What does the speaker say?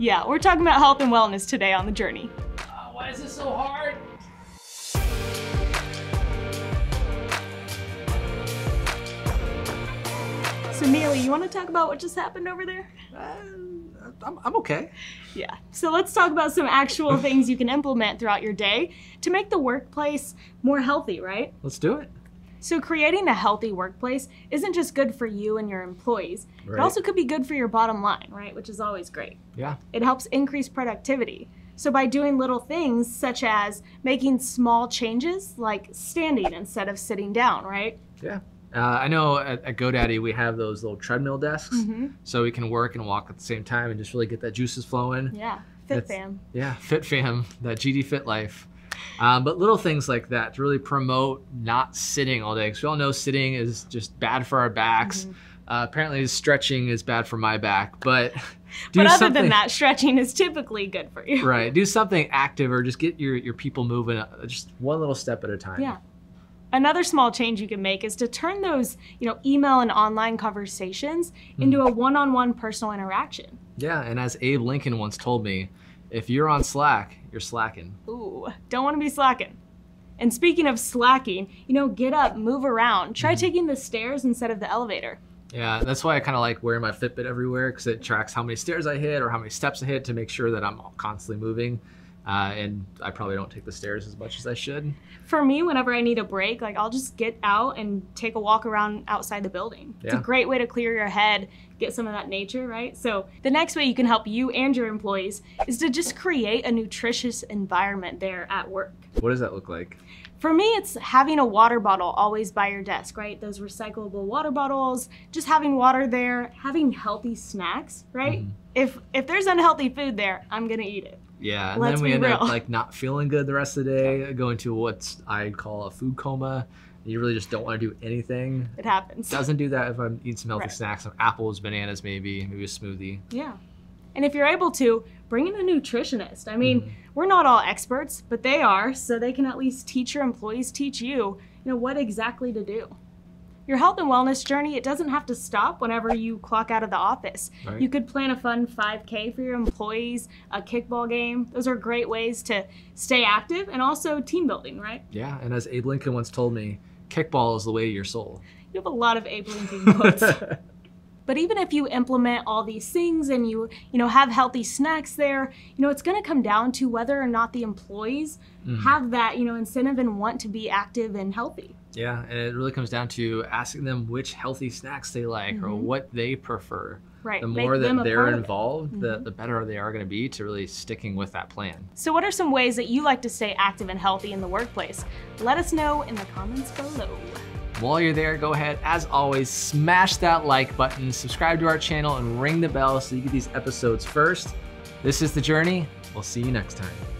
Yeah, we're talking about health and wellness today on The Journey. Why is this so hard? So Neely, you want to talk about what just happened over there? I'm okay. Yeah, so let's talk about some actual things you can implement throughout your day to make the workplace more healthy, right? Let's do it. So creating a healthy workplace isn't just good for you and your employees. Right. It also could be good for your bottom line, right? Which is always great. Yeah. It helps increase productivity. So by doing little things such as making small changes like standing instead of sitting down, right? Yeah. I know at GoDaddy, we have those little treadmill desks, so we can work and walk at the same time and just really get that juices flowing. Yeah, FitFam. Yeah, FitFam, that GD Fit life. But little things like that to really promote not sitting all day, because we all know sitting is just bad for our backs. Apparently stretching is bad for my back, but other than that, stretching is typically good for you. Right, do something active or just get your people moving just one little step at a time. Yeah. Another small change you can make is to turn those, email and online conversations into a one-on-one personal interaction. Yeah, and as Abe Lincoln once told me, if you're on Slack, you're slacking. Ooh, don't want to be slacking. And speaking of slacking, get up, move around, try taking the stairs instead of the elevator. Yeah, that's why I kind of like wearing my Fitbit everywhere, because it tracks how many stairs I hit or how many steps I hit to make sure that I'm constantly moving. And I probably don't take the stairs as much as I should. For me, whenever I need a break, I'll just get out and take a walk around outside the building. Yeah. It's a great way to clear your head, get some of that nature, right? So the next way you can help you and your employees is to just create a nutritious environment there at work. What does that look like? For me, it's having a water bottle always by your desk, right? Those recyclable water bottles, just having water there, having healthy snacks, right? If there's unhealthy food there, I'm gonna eat it. Yeah, and then we end up not feeling good the rest of the day, going to what I call a food coma. You really just don't want to do anything. It happens. Doesn't do that if I eat some healthy snacks, some apples, bananas maybe a smoothie. Yeah, and if you're able to, bring in a nutritionist. I mean, we're not all experts, but they are, so they can at least teach your employees, teach you, what exactly to do. Your health and wellness journey, it doesn't have to stop whenever you clock out of the office. Right. You could plan a fun 5K for your employees, a kickball game. Those are great ways to stay active and also team building, right? Yeah, and as Abe Lincoln once told me, kickball is the way to your soul. You have a lot of Abe Lincoln quotes. But even if you implement all these things and you have healthy snacks there, it's gonna come down to whether or not the employees have that, incentive and want to be active and healthy. Yeah, and it really comes down to asking them which healthy snacks they like or what they prefer. Right. The more that they're involved, the better they are gonna be to really sticking with that plan. So what are some ways that you like to stay active and healthy in the workplace? Let us know in the comments below. While you're there, go ahead, as always, smash that like button, subscribe to our channel, and ring the bell so you get these episodes first. This is The Journey. We'll see you next time.